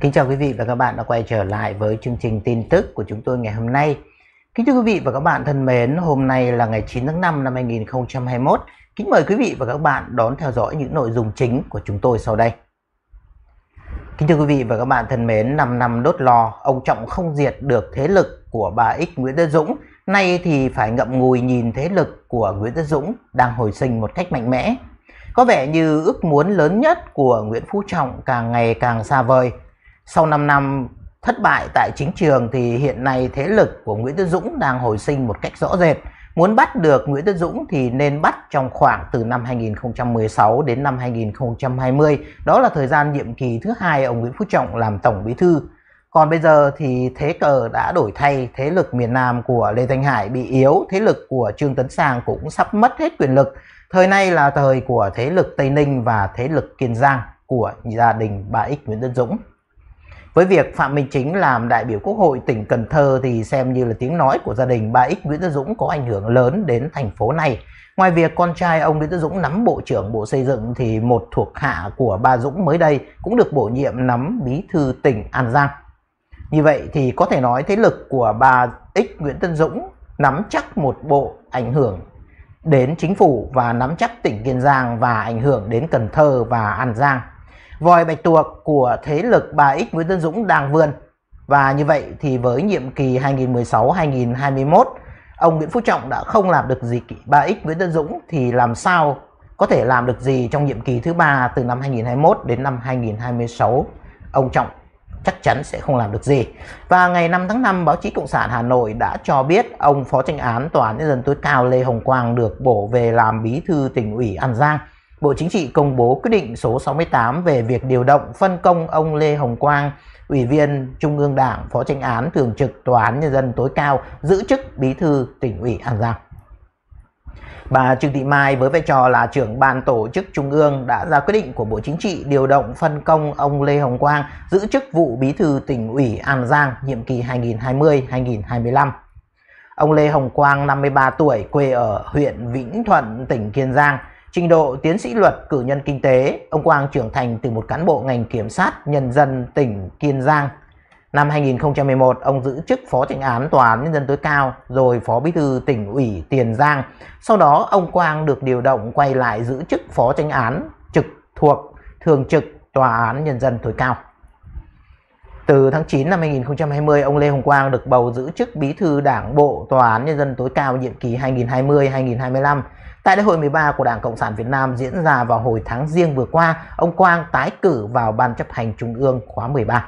Kính chào quý vị và các bạn đã quay trở lại với chương trình tin tức của chúng tôi ngày hôm nay. Kính thưa quý vị và các bạn thân mến, hôm nay là ngày 9 tháng 5 năm 2021. Kính mời quý vị và các bạn đón theo dõi những nội dung chính của chúng tôi sau đây. Kính thưa quý vị và các bạn thân mến, 5 năm đốt lò, ông Trọng không diệt được thế lực của bà X Nguyễn Tấn Dũng. Nay thì phải ngậm ngùi nhìn thế lực của Nguyễn Tấn Dũng đang hồi sinh một cách mạnh mẽ. Có vẻ như ước muốn lớn nhất của Nguyễn Phú Trọng càng ngày càng xa vời. Sau 5 năm thất bại tại chính trường thì hiện nay thế lực của Nguyễn Tấn Dũng đang hồi sinh một cách rõ rệt. Muốn bắt được Nguyễn Tấn Dũng thì nên bắt trong khoảng từ năm 2016 đến năm 2020. Đó là thời gian nhiệm kỳ thứ hai ông Nguyễn Phú Trọng làm Tổng Bí thư. Còn bây giờ thì thế cờ đã đổi thay, thế lực miền Nam của Lê Thanh Hải bị yếu, thế lực của Trương Tấn Sang cũng sắp mất hết quyền lực. Thời nay là thời của thế lực Tây Ninh và thế lực Kiên Giang của gia đình bà X Nguyễn Tấn Dũng. Với việc Phạm Minh Chính làm đại biểu Quốc hội tỉnh Cần Thơ thì xem như là tiếng nói của gia đình bà X Nguyễn Tấn Dũng có ảnh hưởng lớn đến thành phố này. Ngoài việc con trai ông Nguyễn Tấn Dũng nắm Bộ trưởng Bộ Xây dựng thì một thuộc hạ của bà Dũng mới đây cũng được bổ nhiệm nắm Bí thư tỉnh An Giang. Như vậy thì có thể nói thế lực của bà X Nguyễn Tấn Dũng nắm chắc một bộ, ảnh hưởng đến chính phủ và nắm chắc tỉnh Kiên Giang và ảnh hưởng đến Cần Thơ và An Giang. Vòi bạch tuộc của thế lực bà X Nguyễn Tấn Dũng đang vươn. Và như vậy thì với nhiệm kỳ 2016-2021, ông Nguyễn Phú Trọng đã không làm được gì bà X Nguyễn Tấn Dũng thì làm sao có thể làm được gì trong nhiệm kỳ thứ 3 từ năm 2021 đến năm 2026. Ông Trọng chắc chắn sẽ không làm được gì. Và ngày 5 tháng 5, báo chí Cộng sản Hà Nội đã cho biết ông Phó Chánh án Tòa án Nhân dân tối cao Lê Hồng Quang được bổ về làm Bí thư tỉnh ủy An Giang. Bộ Chính trị công bố quyết định số 68 về việc điều động phân công ông Lê Hồng Quang, Ủy viên Trung ương Đảng, Phó Chánh án Thường trực Tòa án Nhân dân tối cao, giữ chức Bí thư tỉnh ủy An Giang. Bà Trương Thị Mai với vai trò là trưởng ban tổ chức Trung ương đã ra quyết định của Bộ Chính trị điều động phân công ông Lê Hồng Quang giữ chức vụ Bí thư tỉnh ủy An Giang nhiệm kỳ 2020-2025. Ông Lê Hồng Quang 53 tuổi, quê ở huyện Vĩnh Thuận, tỉnh Kiên Giang. Trình độ tiến sĩ luật, cử nhân kinh tế, ông Quang trưởng thành từ một cán bộ ngành kiểm sát nhân dân tỉnh Kiên Giang. Năm 2011, ông giữ chức Phó Chánh án Tòa án Nhân dân tối cao, rồi Phó Bí thư tỉnh ủy Tiền Giang. Sau đó, ông Quang được điều động quay lại giữ chức Phó Chánh án trực thuộc Thường trực Tòa án Nhân dân tối cao. Từ tháng 9 năm 2020, ông Lê Hồng Quang được bầu giữ chức Bí thư Đảng bộ Tòa án Nhân dân tối cao nhiệm kỳ 2020-2025. Tại Đại hội 13 của Đảng Cộng sản Việt Nam diễn ra vào hồi tháng Giêng vừa qua, ông Quang tái cử vào Ban chấp hành Trung ương khóa 13.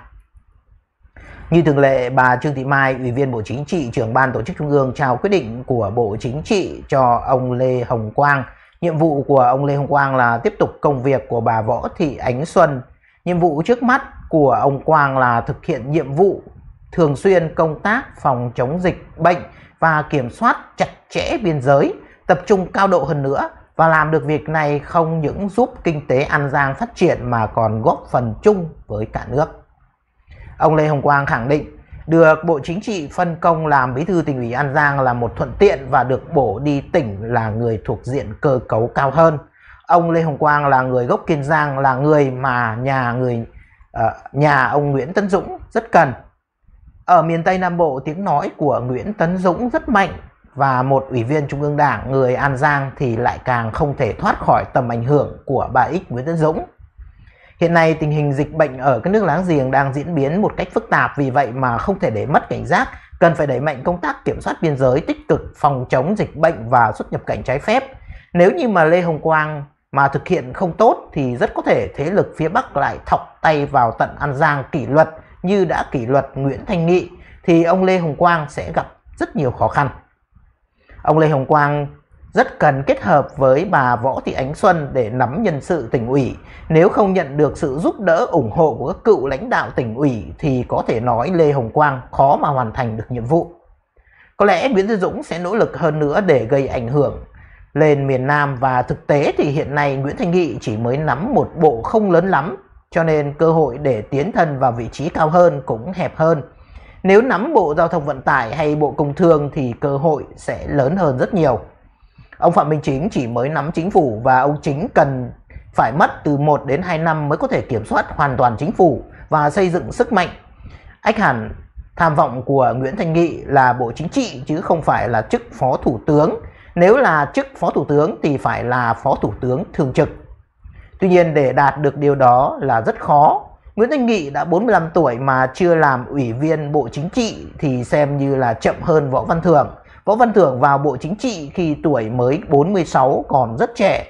Như thường lệ, bà Trương Thị Mai, Ủy viên Bộ Chính trị, trưởng Ban tổ chức Trung ương trao quyết định của Bộ Chính trị cho ông Lê Hồng Quang. Nhiệm vụ của ông Lê Hồng Quang là tiếp tục công việc của bà Võ Thị Ánh Xuân. Nhiệm vụ trước mắt của ông Quang là thực hiện nhiệm vụ thường xuyên công tác phòng chống dịch bệnh và kiểm soát chặt chẽ biên giới, tập trung cao độ hơn nữa, và làm được việc này không những giúp kinh tế An Giang phát triển mà còn góp phần chung với cả nước. Ông Lê Hồng Quang khẳng định được Bộ Chính trị phân công làm Bí thư tỉnh ủy An Giang là một thuận tiện và được bổ đi tỉnh là người thuộc diện cơ cấu cao hơn. Ông Lê Hồng Quang là người gốc Kiên Giang, là người mà nhà ông Nguyễn Tấn Dũng rất cần. Ở miền Tây Nam Bộ, tiếng nói của Nguyễn Tấn Dũng rất mạnh, và một Ủy viên Trung ương Đảng người An Giang thì lại càng không thể thoát khỏi tầm ảnh hưởng của bà X Nguyễn Tấn Dũng. Hiện nay tình hình dịch bệnh ở các nước láng giềng đang diễn biến một cách phức tạp, vì vậy mà không thể để mất cảnh giác, cần phải đẩy mạnh công tác kiểm soát biên giới, tích cực phòng chống dịch bệnh và xuất nhập cảnh trái phép. Nếu như mà Lê Hồng Quang mà thực hiện không tốt thì rất có thể thế lực phía Bắc lại thọc tay vào tận An Giang kỷ luật như đã kỷ luật Nguyễn Thanh Nghị, thì ông Lê Hồng Quang sẽ gặp rất nhiều khó khăn. Ông Lê Hồng Quang rất cần kết hợp với bà Võ Thị Ánh Xuân để nắm nhân sự tỉnh ủy. Nếu không nhận được sự giúp đỡ ủng hộ của các cựu lãnh đạo tỉnh ủy thì có thể nói Lê Hồng Quang khó mà hoàn thành được nhiệm vụ. Có lẽ Nguyễn Tấn Dũng sẽ nỗ lực hơn nữa để gây ảnh hưởng lên miền Nam, và thực tế thì hiện nay Nguyễn Thanh Nghị chỉ mới nắm một bộ không lớn lắm, cho nên cơ hội để tiến thân vào vị trí cao hơn cũng hẹp hơn. Nếu nắm Bộ Giao thông Vận tải hay Bộ Công Thương thì cơ hội sẽ lớn hơn rất nhiều. Ông Phạm Minh Chính chỉ mới nắm chính phủ, và ông Chính cần phải mất từ 1 đến 2 năm mới có thể kiểm soát hoàn toàn chính phủ và xây dựng sức mạnh. Ách hẳn tham vọng của Nguyễn Thanh Nghị là Bộ Chính trị chứ không phải là chức Phó Thủ tướng. Nếu là chức Phó Thủ tướng thì phải là Phó Thủ tướng thường trực. Tuy nhiên để đạt được điều đó là rất khó. Nguyễn Thanh Nghị đã 45 tuổi mà chưa làm Ủy viên Bộ Chính trị thì xem như là chậm hơn Võ Văn Thưởng. Võ Văn Thưởng vào Bộ Chính trị khi tuổi mới 46 còn rất trẻ.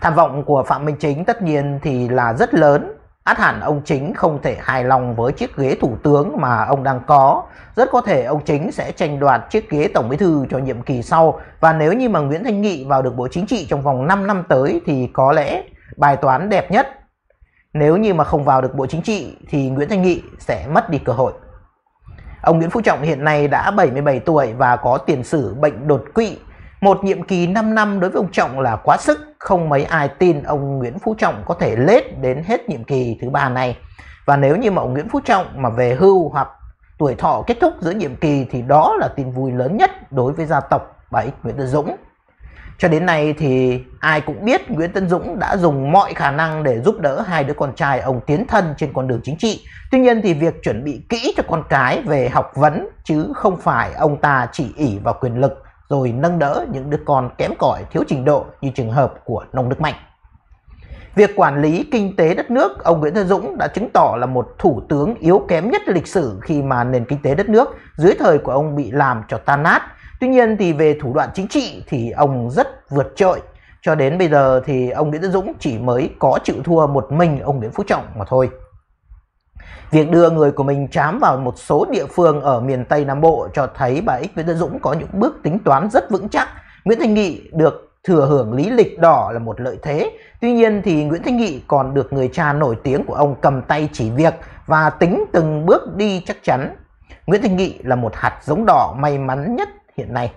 Tham vọng của Phạm Minh Chính tất nhiên thì là rất lớn. Át hẳn ông Chính không thể hài lòng với chiếc ghế thủ tướng mà ông đang có. Rất có thể ông Chính sẽ tranh đoạt chiếc ghế tổng bí thư cho nhiệm kỳ sau. Và nếu như mà Nguyễn Thanh Nghị vào được Bộ Chính trị trong vòng 5 năm tới thì có lẽ bài toán đẹp nhất. Nếu như mà không vào được Bộ Chính trị thì Nguyễn Thanh Nghị sẽ mất đi cơ hội. Ông Nguyễn Phú Trọng hiện nay đã 77 tuổi và có tiền sử bệnh đột quỵ. Một nhiệm kỳ 5 năm đối với ông Trọng là quá sức, không mấy ai tin ông Nguyễn Phú Trọng có thể lết đến hết nhiệm kỳ thứ 3 này. Và nếu như mà ông Nguyễn Phú Trọng mà về hưu hoặc tuổi thọ kết thúc giữa nhiệm kỳ thì đó là tin vui lớn nhất đối với gia tộc bà Nguyễn Tấn Dũng. Cho đến nay thì ai cũng biết Nguyễn Tấn Dũng đã dùng mọi khả năng để giúp đỡ hai đứa con trai ông tiến thân trên con đường chính trị. Tuy nhiên thì việc chuẩn bị kỹ cho con cái về học vấn chứ không phải ông ta chỉ ỷ vào quyền lực rồi nâng đỡ những đứa con kém cỏi thiếu trình độ như trường hợp của Nông Đức Mạnh. Việc quản lý kinh tế đất nước, ông Nguyễn Tấn Dũng đã chứng tỏ là một thủ tướng yếu kém nhất lịch sử khi mà nền kinh tế đất nước dưới thời của ông bị làm cho tan nát. Tuy nhiên thì về thủ đoạn chính trị thì ông rất vượt trội. Cho đến bây giờ thì ông Nguyễn Tấn Dũng chỉ mới có chịu thua một mình ông Nguyễn Phú Trọng mà thôi. Việc đưa người của mình trám vào một số địa phương ở miền Tây Nam Bộ cho thấy bà Nguyễn Tấn Dũng có những bước tính toán rất vững chắc. Nguyễn Thanh Nghị được thừa hưởng lý lịch đỏ là một lợi thế. Tuy nhiên thì Nguyễn Thanh Nghị còn được người cha nổi tiếng của ông cầm tay chỉ việc và tính từng bước đi chắc chắn. Nguyễn Thanh Nghị là một hạt giống đỏ may mắn nhất hiện nay.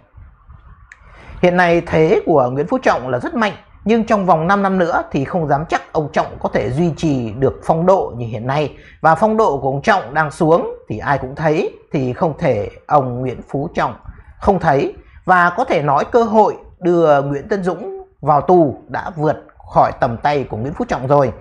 Hiện nay thế của Nguyễn Phú Trọng là rất mạnh, nhưng trong vòng 5 năm nữa thì không dám chắc ông Trọng có thể duy trì được phong độ như hiện nay. Và phong độ của ông Trọng đang xuống thì ai cũng thấy, thì không thể ông Nguyễn Phú Trọng không thấy. Và có thể nói cơ hội đưa Nguyễn Tấn Dũng vào tù đã vượt khỏi tầm tay của Nguyễn Phú Trọng rồi.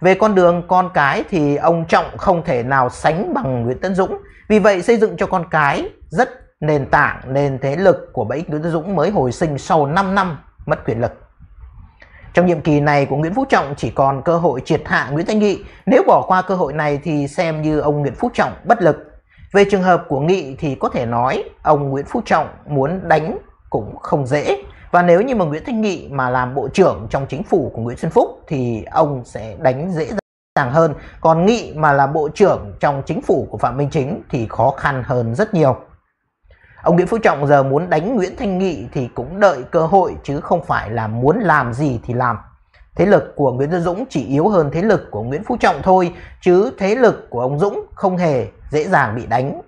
Về con đường con cái thì ông Trọng không thể nào sánh bằng Nguyễn Tấn Dũng. Vì vậy xây dựng cho con cái rất nền tảng, nền thế lực của bà Nguyễn Tấn Dũng mới hồi sinh sau 5 năm mất quyền lực. Trong nhiệm kỳ này của Nguyễn Phú Trọng chỉ còn cơ hội triệt hạ Nguyễn Thanh Nghị. Nếu bỏ qua cơ hội này thì xem như ông Nguyễn Phú Trọng bất lực. Về trường hợp của Nghị thì có thể nói ông Nguyễn Phú Trọng muốn đánh cũng không dễ. Và nếu như mà Nguyễn Thanh Nghị mà làm bộ trưởng trong chính phủ của Nguyễn Xuân Phúc thì ông sẽ đánh dễ dàng hơn. Còn Nghị mà là bộ trưởng trong chính phủ của Phạm Minh Chính thì khó khăn hơn rất nhiều. Ông Nguyễn Phú Trọng giờ muốn đánh Nguyễn Thanh Nghị thì cũng đợi cơ hội chứ không phải là muốn làm gì thì làm. Thế lực của Nguyễn Tấn Dũng chỉ yếu hơn thế lực của Nguyễn Phú Trọng thôi, chứ thế lực của ông Dũng không hề dễ dàng bị đánh.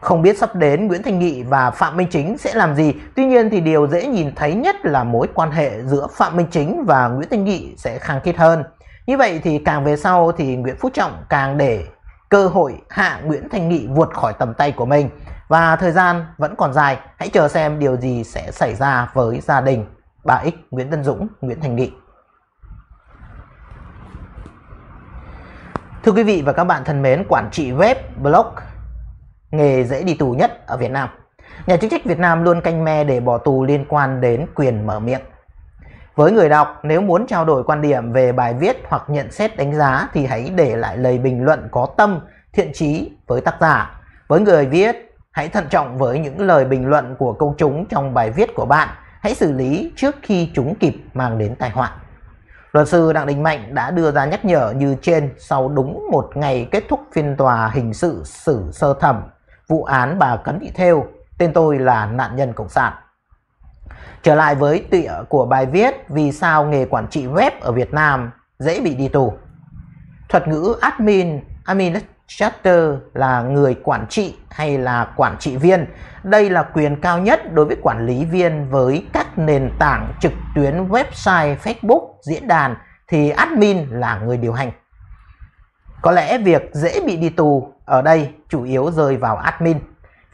Không biết sắp đến Nguyễn Thanh Nghị và Phạm Minh Chính sẽ làm gì, tuy nhiên thì điều dễ nhìn thấy nhất là mối quan hệ giữa Phạm Minh Chính và Nguyễn Thanh Nghị sẽ khăng khít hơn. Như vậy thì càng về sau thì Nguyễn Phú Trọng càng để cơ hội hạ Nguyễn Thanh Nghị vượt khỏi tầm tay của mình. Và thời gian vẫn còn dài, hãy chờ xem điều gì sẽ xảy ra với gia đình bà X Nguyễn Tấn Dũng, Nguyễn Thanh Nghị. Thưa quý vị và các bạn thân mến, quản trị web, blog, nghề dễ đi tù nhất ở Việt Nam. Nhà chức trách Việt Nam luôn canh me để bỏ tù liên quan đến quyền mở miệng. Với người đọc, nếu muốn trao đổi quan điểm về bài viết hoặc nhận xét đánh giá thì hãy để lại lời bình luận có tâm, thiện chí với tác giả. Với người viết, hãy thận trọng với những lời bình luận của công chúng trong bài viết của bạn. Hãy xử lý trước khi chúng kịp mang đến tai họa. Luật sư Đặng Đình Mạnh đã đưa ra nhắc nhở như trên sau đúng một ngày kết thúc phiên tòa hình sự xử sơ thẩm vụ án bà Cấn Thị Thêu, tên tôi là nạn nhân cộng sản. Trở lại với tựa của bài viết vì sao nghề quản trị web ở Việt Nam dễ bị đi tù. Thuật ngữ administrator là người quản trị hay là quản trị viên. Đây là quyền cao nhất đối với quản lý viên với các nền tảng trực tuyến, website, Facebook, diễn đàn thì admin là người điều hành. Có lẽ việc dễ bị đi tù ở đây chủ yếu rơi vào admin.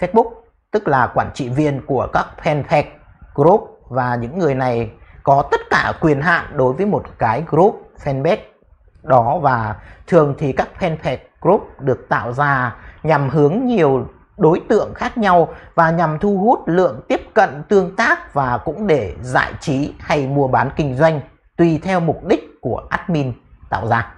Facebook tức là quản trị viên của các fanpage, group và những người này có tất cả quyền hạn đối với một cái group fanpage đó, và thường thì các fanpage group được tạo ra nhằm hướng nhiều đối tượng khác nhau và nhằm thu hút lượng tiếp cận tương tác và cũng để giải trí hay mua bán kinh doanh tùy theo mục đích của admin tạo ra.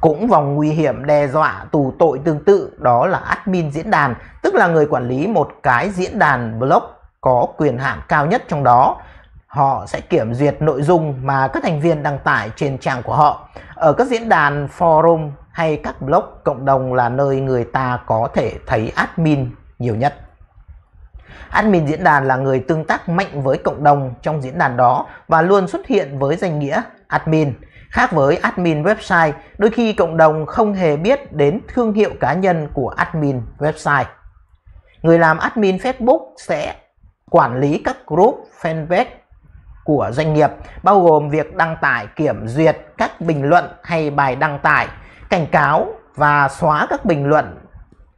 Cũng vòng nguy hiểm đe dọa tù tội tương tự đó là admin diễn đàn, tức là người quản lý một cái diễn đàn blog có quyền hạn cao nhất trong đó. Họ sẽ kiểm duyệt nội dung mà các thành viên đăng tải trên trang của họ. Ở các diễn đàn, forum hay các blog cộng đồng là nơi người ta có thể thấy admin nhiều nhất. Admin diễn đàn là người tương tác mạnh với cộng đồng trong diễn đàn đó và luôn xuất hiện với danh nghĩa admin. Khác với admin website, đôi khi cộng đồng không hề biết đến thương hiệu cá nhân của admin website. Người làm admin Facebook sẽ quản lý các group fanpage của doanh nghiệp, bao gồm việc đăng tải, kiểm duyệt các bình luận hay bài đăng tải, cảnh cáo và xóa các bình luận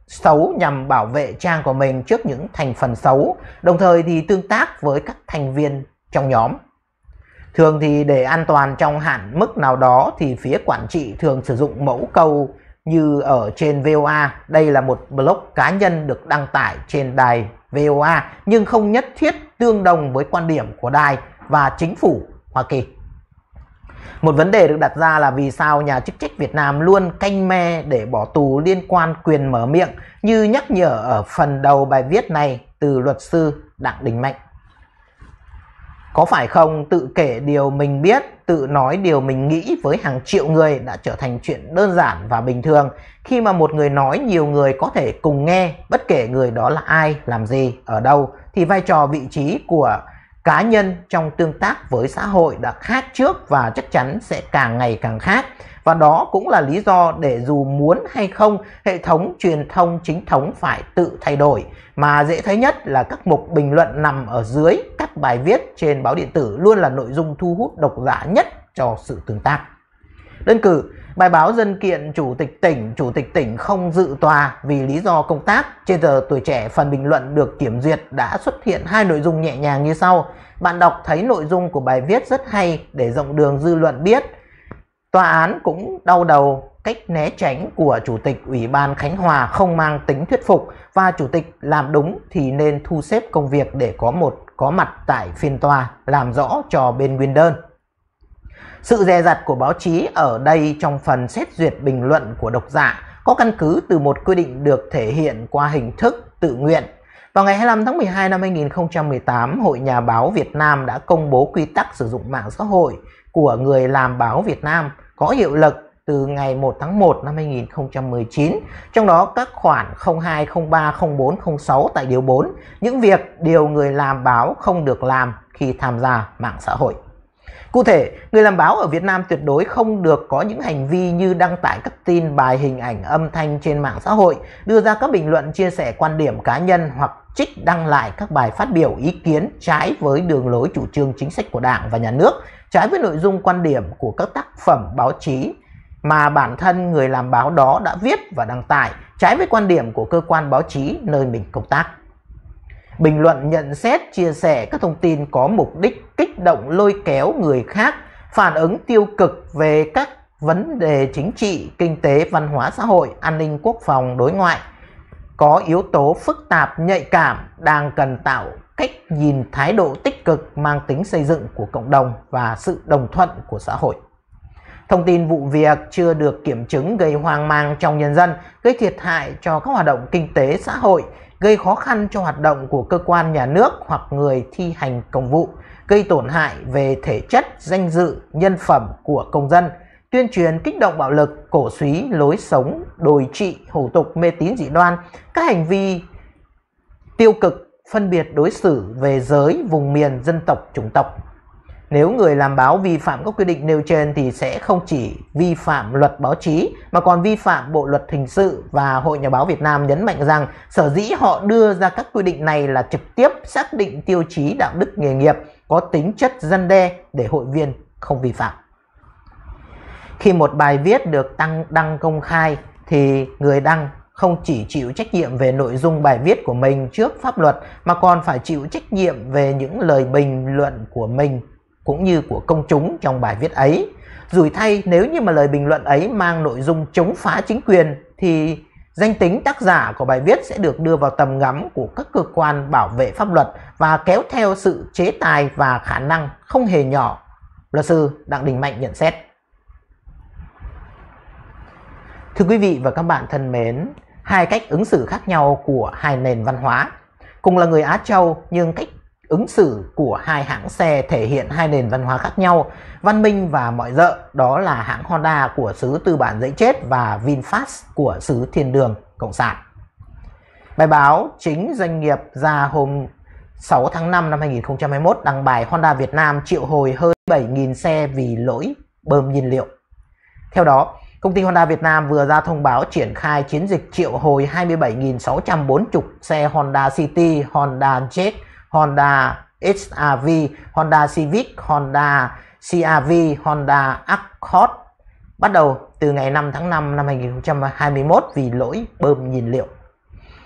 xấu nhằm bảo vệ trang của mình trước những thành phần xấu, đồng thời thì tương tác với các thành viên trong nhóm. Thường thì để an toàn trong hạn mức nào đó thì phía quản trị thường sử dụng mẫu câu như ở trên VOA. Đây là một blog cá nhân được đăng tải trên đài VOA nhưng không nhất thiết tương đồng với quan điểm của đài và chính phủ Hoa Kỳ. Một vấn đề được đặt ra là vì sao nhà chức trách Việt Nam luôn canh me để bỏ tù liên quan quyền mở miệng như nhắc nhở ở phần đầu bài viết này từ luật sư Đặng Đình Mạnh. Có phải không, tự kể điều mình biết, tự nói điều mình nghĩ với hàng triệu người đã trở thành chuyện đơn giản và bình thường khi mà một người nói nhiều người có thể cùng nghe, bất kể người đó là ai, làm gì, ở đâu, thì vai trò vị trí của cá nhân trong tương tác với xã hội đã khác trước và chắc chắn sẽ càng ngày càng khác. Và đó cũng là lý do để dù muốn hay không, hệ thống truyền thông chính thống phải tự thay đổi. Mà dễ thấy nhất là các mục bình luận nằm ở dưới các bài viết trên báo điện tử luôn là nội dung thu hút độc giả nhất cho sự tương tác. Đơn cử, bài báo dân kiện chủ tịch tỉnh không dự tòa vì lý do công tác. Trên Giờ Tuổi Trẻ, phần bình luận được kiểm duyệt đã xuất hiện hai nội dung nhẹ nhàng như sau. Bạn đọc thấy nội dung của bài viết rất hay để rộng đường dư luận biết. Tòa án cũng đau đầu cách né tránh của Chủ tịch Ủy ban Khánh Hòa không mang tính thuyết phục và Chủ tịch làm đúng thì nên thu xếp công việc để có mặt tại phiên tòa làm rõ cho bên nguyên đơn. Sự dè dặt của báo chí ở đây trong phần xét duyệt bình luận của độc giả có căn cứ từ một quy định được thể hiện qua hình thức tự nguyện. Vào ngày 25 tháng 12 năm 2018, Hội Nhà báo Việt Nam đã công bố quy tắc sử dụng mạng xã hội của người làm báo Việt Nam có hiệu lực từ ngày 1 tháng 1 năm 2019, trong đó các khoản 02, 03, 04, 06 tại điều 4, những việc điều người làm báo không được làm khi tham gia mạng xã hội. Cụ thể, người làm báo ở Việt Nam tuyệt đối không được có những hành vi như đăng tải các tin, bài, hình ảnh, âm thanh trên mạng xã hội, đưa ra các bình luận chia sẻ quan điểm cá nhân hoặc trích đăng lại các bài phát biểu ý kiến trái với đường lối chủ trương chính sách của Đảng và Nhà nước, trái với nội dung quan điểm của các tác phẩm báo chí mà bản thân người làm báo đó đã viết và đăng tải, trái với quan điểm của cơ quan báo chí nơi mình công tác. Bình luận, nhận xét, chia sẻ các thông tin có mục đích kích động lôi kéo người khác, phản ứng tiêu cực về các vấn đề chính trị, kinh tế, văn hóa xã hội, an ninh quốc phòng, đối ngoại, có yếu tố phức tạp, nhạy cảm, đang cần tạo cách nhìn thái độ tích cực mang tính xây dựng của cộng đồng và sự đồng thuận của xã hội. Thông tin vụ việc chưa được kiểm chứng gây hoang mang trong nhân dân, gây thiệt hại cho các hoạt động kinh tế xã hội, gây khó khăn cho hoạt động của cơ quan nhà nước hoặc người thi hành công vụ, gây tổn hại về thể chất, danh dự, nhân phẩm của công dân, tuyên truyền kích động bạo lực, cổ suý, lối sống, đồi trị, hủ tục, mê tín dị đoan, các hành vi tiêu cực, phân biệt đối xử về giới, vùng miền, dân tộc, chủng tộc. Nếu người làm báo vi phạm các quy định nêu trên thì sẽ không chỉ vi phạm luật báo chí mà còn vi phạm bộ luật hình sự, và Hội Nhà báo Việt Nam nhấn mạnh rằng sở dĩ họ đưa ra các quy định này là trực tiếp xác định tiêu chí đạo đức nghề nghiệp có tính chất răn đe để hội viên không vi phạm. Khi một bài viết được đăng công khai thì người đăng không chỉ chịu trách nhiệm về nội dung bài viết của mình trước pháp luật mà còn phải chịu trách nhiệm về những lời bình luận của mình cũng như của công chúng trong bài viết ấy. Rủi thay, nếu như mà lời bình luận ấy mang nội dung chống phá chính quyền thì danh tính tác giả của bài viết sẽ được đưa vào tầm ngắm của các cơ quan bảo vệ pháp luật và kéo theo sự chế tài và khả năng không hề nhỏ, luật sư Đặng Đình Mạnh nhận xét. Thưa quý vị và các bạn thân mến, hai cách ứng xử khác nhau của hai nền văn hóa. Cùng là người Á Châu nhưng cách ứng xử của hai hãng xe thể hiện hai nền văn hóa khác nhau, văn minh và mọi dợ, đó là hãng Honda của xứ tư bản dẫy chết và VinFast của xứ thiên đường cộng sản. Bài báo Chính Doanh nghiệp ra hôm 6 tháng 5 năm 2021 đăng bài Honda Việt Nam triệu hồi hơn 7.000 xe vì lỗi bơm nhiên liệu. Theo đó, công ty Honda Việt Nam vừa ra thông báo triển khai chiến dịch triệu hồi 27.640 xe Honda City, Honda Jazz, Honda HR-V, Honda Civic, Honda CR-V, Honda Accord bắt đầu từ ngày 5 tháng 5 năm 2021 vì lỗi bơm nhiên liệu.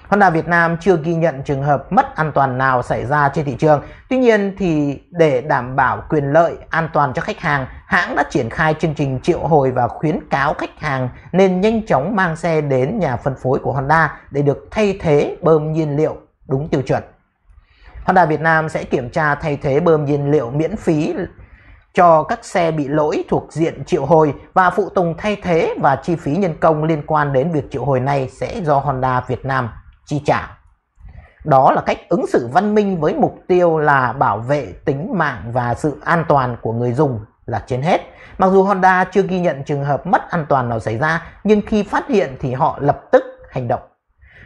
Honda Việt Nam chưa ghi nhận trường hợp mất an toàn nào xảy ra trên thị trường. Tuy nhiên thì để đảm bảo quyền lợi an toàn cho khách hàng, hãng đã triển khai chương trình triệu hồi và khuyến cáo khách hàng nên nhanh chóng mang xe đến nhà phân phối của Honda để được thay thế bơm nhiên liệu đúng tiêu chuẩn. Honda Việt Nam sẽ kiểm tra thay thế bơm nhiên liệu miễn phí cho các xe bị lỗi thuộc diện triệu hồi và phụ tùng thay thế, và chi phí nhân công liên quan đến việc triệu hồi này sẽ do Honda Việt Nam chi trả. Đó là cách ứng xử văn minh với mục tiêu là bảo vệ tính mạng và sự an toàn của người dùng là trên hết. Mặc dù Honda chưa ghi nhận trường hợp mất an toàn nào xảy ra, nhưng khi phát hiện thì họ lập tức hành động.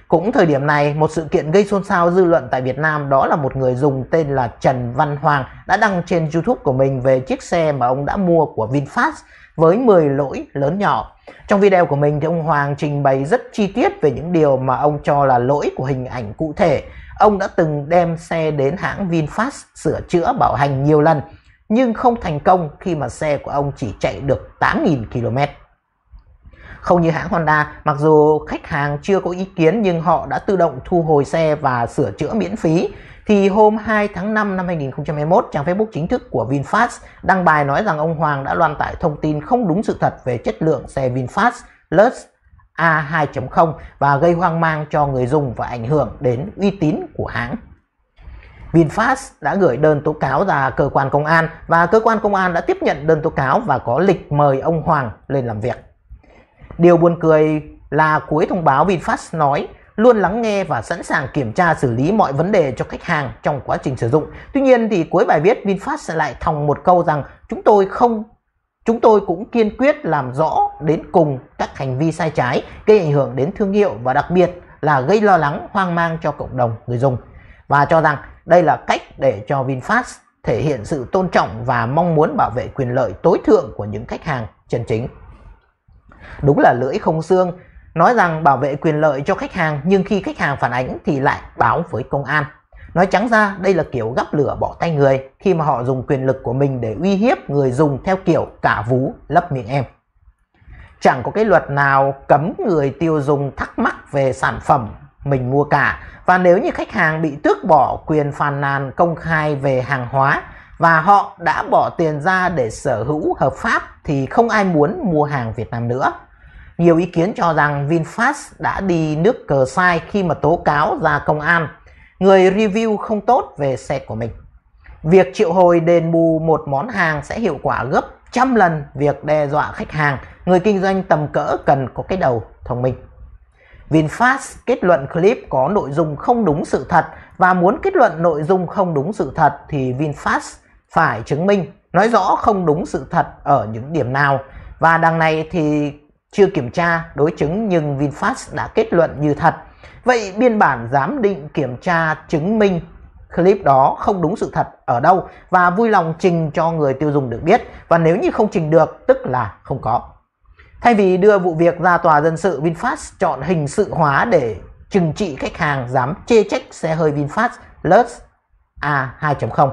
Cũng thời điểm này, một sự kiện gây xôn xao dư luận tại Việt Nam đó là một người dùng tên là Trần Văn Hoàng đã đăng trên YouTube của mình về chiếc xe mà ông đã mua của VinFast với 10 lỗi lớn nhỏ. Trong video của mình thì ông Hoàng trình bày rất chi tiết về những điều mà ông cho là lỗi của hình ảnh cụ thể. Ông đã từng đem xe đến hãng VinFast sửa chữa bảo hành nhiều lần nhưng không thành công khi mà xe của ông chỉ chạy được 8.000 km. Không như hãng Honda, mặc dù khách hàng chưa có ý kiến nhưng họ đã tự động thu hồi xe và sửa chữa miễn phí, thì hôm 2 tháng 5 năm 2021, trang Facebook chính thức của VinFast đăng bài nói rằng ông Hoàng đã loan tải thông tin không đúng sự thật về chất lượng xe VinFast Lux A2.0 và gây hoang mang cho người dùng và ảnh hưởng đến uy tín của hãng. VinFast đã gửi đơn tố cáo ra cơ quan công an và cơ quan công an đã tiếp nhận đơn tố cáo và có lịch mời ông Hoàng lên làm việc. Điều buồn cười là cuối thông báo VinFast nói luôn lắng nghe và sẵn sàng kiểm tra xử lý mọi vấn đề cho khách hàng trong quá trình sử dụng. Tuy nhiên thì cuối bài viết VinFast lại thòng một câu rằng chúng tôi cũng kiên quyết làm rõ đến cùng các hành vi sai trái gây ảnh hưởng đến thương hiệu và đặc biệt là gây lo lắng hoang mang cho cộng đồng người dùng, và cho rằng đây là cách để cho VinFast thể hiện sự tôn trọng và mong muốn bảo vệ quyền lợi tối thượng của những khách hàng chân chính. Đúng là lưỡi không xương, nói rằng bảo vệ quyền lợi cho khách hàng nhưng khi khách hàng phản ánh thì lại báo với công an. Nói trắng ra đây là kiểu gắp lửa bỏ tay người khi mà họ dùng quyền lực của mình để uy hiếp người dùng theo kiểu cả vú lấp miệng em. Chẳng có cái luật nào cấm người tiêu dùng thắc mắc về sản phẩm mình mua cả, và nếu như khách hàng bị tước bỏ quyền phàn nàn công khai về hàng hóa và họ đã bỏ tiền ra để sở hữu hợp pháp thì không ai muốn mua hàng Việt Nam nữa. Nhiều ý kiến cho rằng VinFast đã đi nước cờ sai khi mà tố cáo ra công an người review không tốt về xe của mình. Việc triệu hồi đền bù một món hàng sẽ hiệu quả gấp trăm lần việc đe dọa khách hàng. Người kinh doanh tầm cỡ cần có cái đầu thông minh. VinFast kết luận clip có nội dung không đúng sự thật, và muốn kết luận nội dung không đúng sự thật thì VinFast phải chứng minh, nói rõ không đúng sự thật ở những điểm nào. Và đằng này thì chưa kiểm tra đối chứng nhưng VinFast đã kết luận như thật. Vậy biên bản giám định kiểm tra chứng minh clip đó không đúng sự thật ở đâu và vui lòng trình cho người tiêu dùng được biết, và nếu như không trình được tức là không có. Thay vì đưa vụ việc ra tòa dân sự, VinFast chọn hình sự hóa để trừng trị khách hàng dám chê trách xe hơi VinFast Lux A2.0.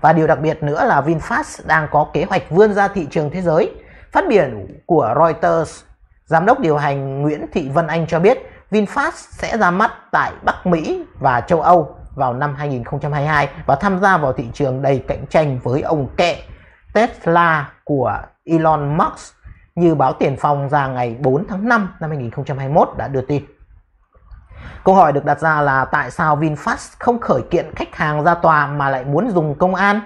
Và điều đặc biệt nữa là VinFast đang có kế hoạch vươn ra thị trường thế giới. Phát biểu của Reuters, giám đốc điều hành Nguyễn Thị Vân Anh cho biết VinFast sẽ ra mắt tại Bắc Mỹ và châu Âu vào năm 2022 và tham gia vào thị trường đầy cạnh tranh với ông kẹ Tesla của Elon Musk như báo Tiền Phong ra ngày 4 tháng 5 năm 2021 đã đưa tin. Câu hỏi được đặt ra là tại sao VinFast không khởi kiện khách hàng ra tòa mà lại muốn dùng công an?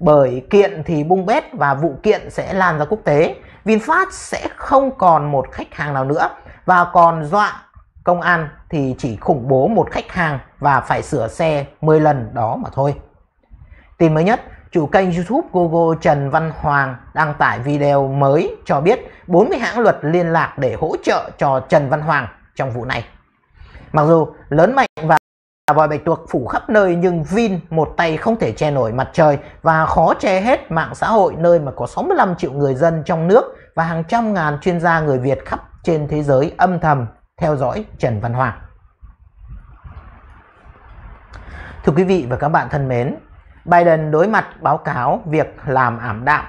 Bởi kiện thì bung bét và vụ kiện sẽ lan ra quốc tế. VinFast sẽ không còn một khách hàng nào nữa và còn dọa công an thì chỉ khủng bố một khách hàng và phải sửa xe 10 lần đó mà thôi. Tin mới nhất, chủ kênh YouTube Google Trần Văn Hoàng đăng tải video mới cho biết 40 hãng luật liên lạc để hỗ trợ cho Trần Văn Hoàng trong vụ này. Mặc dù lớn mạnh và vòi bạch tuộc phủ khắp nơi nhưng Vin một tay không thể che nổi mặt trời và khó che hết mạng xã hội nơi mà có 65 triệu người dân trong nước và hàng trăm ngàn chuyên gia người Việt khắp trên thế giới âm thầm theo dõi Trần Văn Hoàng. Thưa quý vị và các bạn thân mến, Biden đối mặt báo cáo việc làm ảm đạm.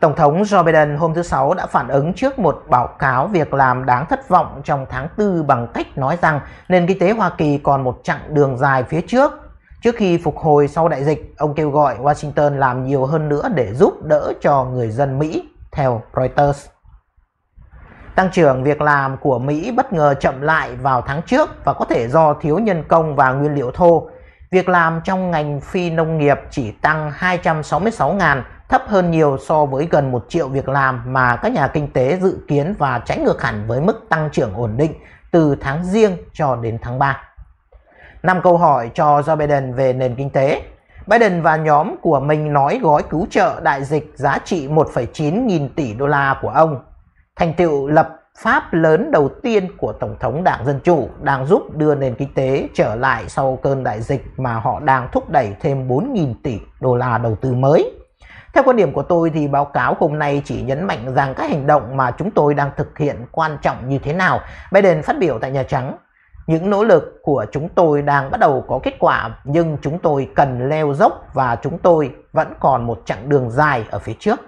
Tổng thống Joe Biden hôm thứ Sáu đã phản ứng trước một báo cáo việc làm đáng thất vọng trong tháng 4 bằng cách nói rằng nền kinh tế Hoa Kỳ còn một chặng đường dài phía trước. Trước khi phục hồi sau đại dịch, ông kêu gọi Washington làm nhiều hơn nữa để giúp đỡ cho người dân Mỹ, theo Reuters. Tăng trưởng việc làm của Mỹ bất ngờ chậm lại vào tháng trước và có thể do thiếu nhân công và nguyên liệu thô. Việc làm trong ngành phi nông nghiệp chỉ tăng 266.000, thấp hơn nhiều so với gần 1 triệu việc làm mà các nhà kinh tế dự kiến và trái ngược hẳn với mức tăng trưởng ổn định từ tháng Giêng cho đến tháng 3. 5 câu hỏi cho Joe Biden về nền kinh tế. Biden và nhóm của mình nói gói cứu trợ đại dịch giá trị 1,9 nghìn tỷ đô la của ông, thành tựu lập pháp lớn đầu tiên của Tổng thống Đảng Dân Chủ, đang giúp đưa nền kinh tế trở lại sau cơn đại dịch mà họ đang thúc đẩy thêm 4.000 tỷ đô la đầu tư mới. Theo quan điểm của tôi thì báo cáo hôm nay chỉ nhấn mạnh rằng các hành động mà chúng tôi đang thực hiện quan trọng như thế nào, Biden phát biểu tại Nhà Trắng. Những nỗ lực của chúng tôi đang bắt đầu có kết quả nhưng chúng tôi cần leo dốc và chúng tôi vẫn còn một chặng đường dài ở phía trước.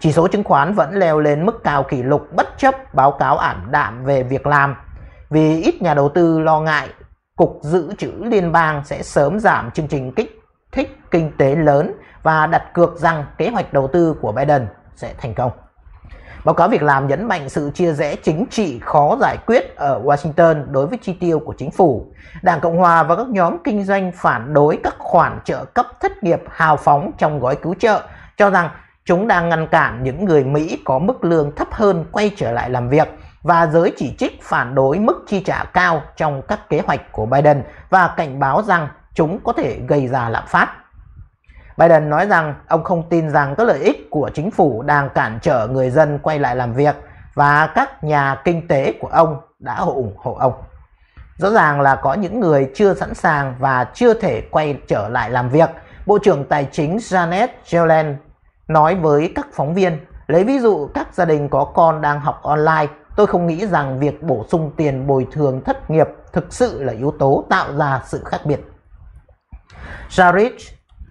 Chỉ số chứng khoán vẫn leo lên mức cao kỷ lục bất chấp báo cáo ảm đạm về việc làm vì ít nhà đầu tư lo ngại Cục Dự trữ Liên bang sẽ sớm giảm chương trình kích thích kinh tế lớn và đặt cược rằng kế hoạch đầu tư của Biden sẽ thành công. Báo cáo việc làm nhấn mạnh sự chia rẽ chính trị khó giải quyết ở Washington đối với chi tiêu của chính phủ. Đảng Cộng Hòa và các nhóm kinh doanh phản đối các khoản trợ cấp thất nghiệp hào phóng trong gói cứu trợ, cho rằng chúng đang ngăn cản những người Mỹ có mức lương thấp hơn quay trở lại làm việc, và giới chỉ trích phản đối mức chi trả cao trong các kế hoạch của Biden và cảnh báo rằng chúng có thể gây ra lạm phát. Biden nói rằng ông không tin rằng các lợi ích của chính phủ đang cản trở người dân quay lại làm việc và các nhà kinh tế của ông đã ủng hộ ông. Rõ ràng là có những người chưa sẵn sàng và chưa thể quay trở lại làm việc. Bộ trưởng Tài chính Janet Yellen nói với các phóng viên, lấy ví dụ các gia đình có con đang học online, tôi không nghĩ rằng việc bổ sung tiền bồi thường thất nghiệp thực sự là yếu tố tạo ra sự khác biệt. Jared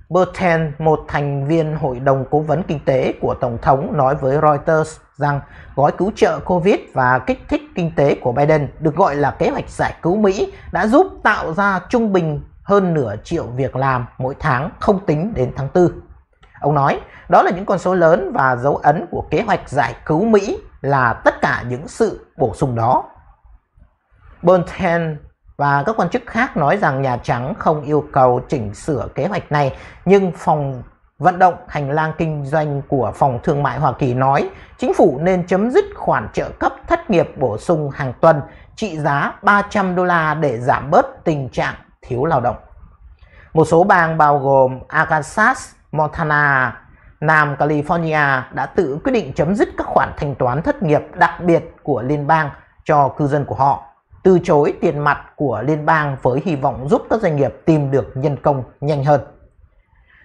Bertanne, một thành viên Hội đồng Cố vấn Kinh tế của Tổng thống, nói với Reuters rằng gói cứu trợ Covid và kích thích kinh tế của Biden, được gọi là kế hoạch giải cứu Mỹ, đã giúp tạo ra trung bình hơn nửa triệu việc làm mỗi tháng, không tính đến tháng 4. Ông nói, đó là những con số lớn và dấu ấn của kế hoạch giải cứu Mỹ là tất cả những sự bổ sung đó. Bertanne và các quan chức khác nói rằng Nhà Trắng không yêu cầu chỉnh sửa kế hoạch này, nhưng phòng vận động hành lang kinh doanh của Phòng Thương mại Hoa Kỳ nói chính phủ nên chấm dứt khoản trợ cấp thất nghiệp bổ sung hàng tuần trị giá 300 đô la để giảm bớt tình trạng thiếu lao động. Một số bang bao gồm Arkansas, Montana, Nam California đã tự quyết định chấm dứt các khoản thanh toán thất nghiệp đặc biệt của liên bang cho cư dân của họ, từ chối tiền mặt của liên bang với hy vọng giúp các doanh nghiệp tìm được nhân công nhanh hơn.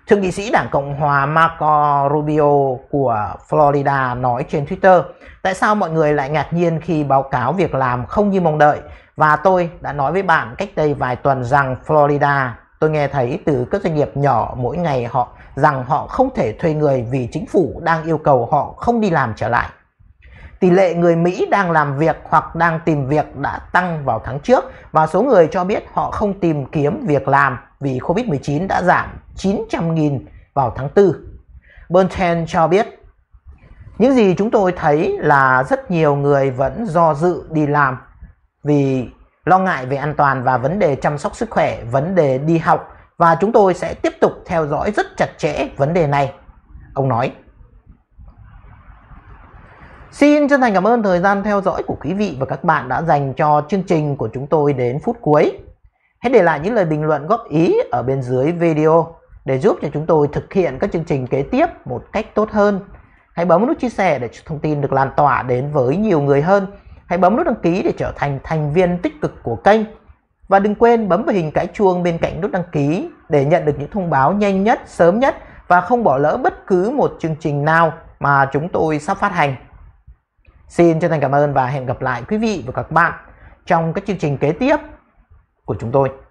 Thượng nghị sĩ Đảng Cộng Hòa Marco Rubio của Florida nói trên Twitter, tại sao mọi người lại ngạc nhiên khi báo cáo việc làm không như mong đợi? Và tôi đã nói với bạn cách đây vài tuần rằng Florida, tôi nghe thấy từ các doanh nghiệp nhỏ mỗi ngày rằng họ không thể thuê người vì chính phủ đang yêu cầu họ không đi làm trở lại. Tỷ lệ người Mỹ đang làm việc hoặc đang tìm việc đã tăng vào tháng trước và số người cho biết họ không tìm kiếm việc làm vì Covid-19 đã giảm 900.000 vào tháng 4. Bertanne cho biết, những gì chúng tôi thấy là rất nhiều người vẫn do dự đi làm vì lo ngại về an toàn và vấn đề chăm sóc sức khỏe, vấn đề đi học, và chúng tôi sẽ tiếp tục theo dõi rất chặt chẽ vấn đề này, ông nói. Xin chân thành cảm ơn thời gian theo dõi của quý vị và các bạn đã dành cho chương trình của chúng tôi đến phút cuối. Hãy để lại những lời bình luận góp ý ở bên dưới video để giúp cho chúng tôi thực hiện các chương trình kế tiếp một cách tốt hơn. Hãy bấm nút chia sẻ để thông tin được lan tỏa đến với nhiều người hơn. Hãy bấm nút đăng ký để trở thành thành viên tích cực của kênh. Và đừng quên bấm vào hình cái chuông bên cạnh nút đăng ký để nhận được những thông báo nhanh nhất, sớm nhất và không bỏ lỡ bất cứ một chương trình nào mà chúng tôi sắp phát hành. Xin chân thành cảm ơn và hẹn gặp lại quý vị và các bạn trong các chương trình kế tiếp của chúng tôi.